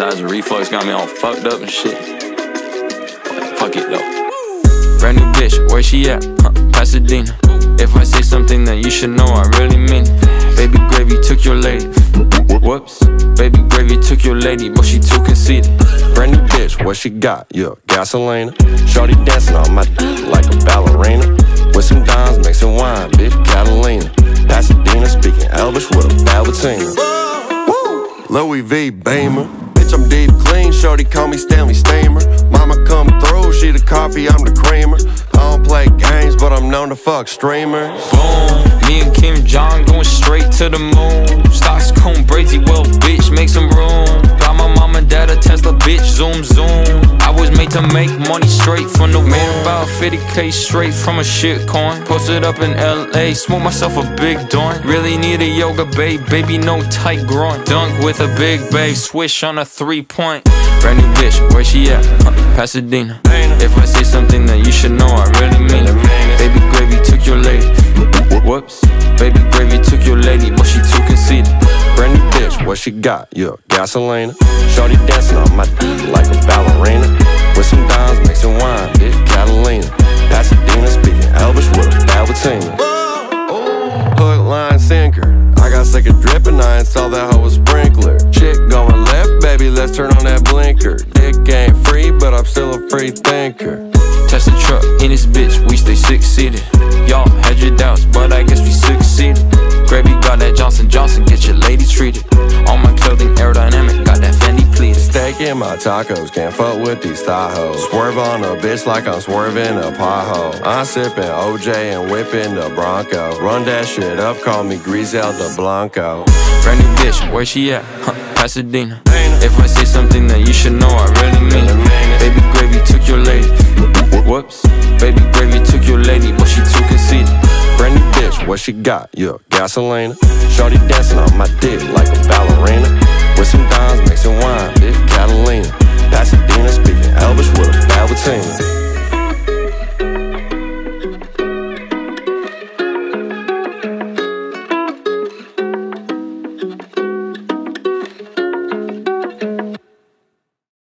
besides the reflux got me all fucked up and shit. Fuck it though. Brand new bitch, where she at? Huh, Pasadena. If I say something that you should know, I really mean it. Baby gravy took your lady. Whoops. Baby gravy took your lady, but she too conceited. Brand new bitch, what she got? Yeah, Gasolina. Shorty dancing on my dick like a ballerina. With some dimes, mixing wine, bitch, Catalina. Pasadena, speaking Elvish with a Balbatina. Louie V Beamer. Bitch, I'm deep clean, shorty call me Stanley Steamer. Mama come through, she the coffee, I'm the creamer. I don't play games, but I'm known to fuck streamers. Boom, me and Kim Jong going straight to the moon. Stocks going crazy, well, bitch, make some room. Got my mom and dad a Tesla, bitch, zoom, zoom. I was made to make money straight from the wind. About 50K straight from a shit coin. Posted up in LA, smoke myself a big joint. Really need a yoga babe, baby, no tight groin. Dunk with a big babe, swish on a 3-point. Brand new bitch, where she at? Huh, Pasadena. If I say something that you should know, I really mean it. Baby gravy took your lady. Whoops. Baby gravy took your lady, but she too conceited. Brand new bitch, what she got? Yeah, Gasolina. Shorty dancing on my dick like a ballerina. With some dimes, mixing wine, bitch, Catalina. Pasadena, speaking Elvish with a Balbatina. Hook, line, sinker. I got sick of dripping, I installed that hoe a sprinkler. Chick going left, baby, let's turn on that blinker. Dick ain't free, but I'm still a free thinker. Test the truck in this bitch, we stay 6-seated. Y'all had your doubts, but I guess we succeeded. Gravy got that Johnson Johnson, get your lady treated. All my clothing aerodynamic, got that Fendi pleated. Steak in my tacos, can't fuck with these Tahoe. Swerve on a bitch like I'm swerving a pothole. I'm sipping OJ and whipping the Bronco. Run that shit up, call me Grease out the Blanco. Brand new bitch, where she at? Huh, Pasadena. If I say something that you should know, I really mean it. Baby gravy took your lady. Whoops, baby gravy took your lady, but she too conceited. Brand new bitch, what she got? Yeah, Gasolina. Shorty dancing on my dick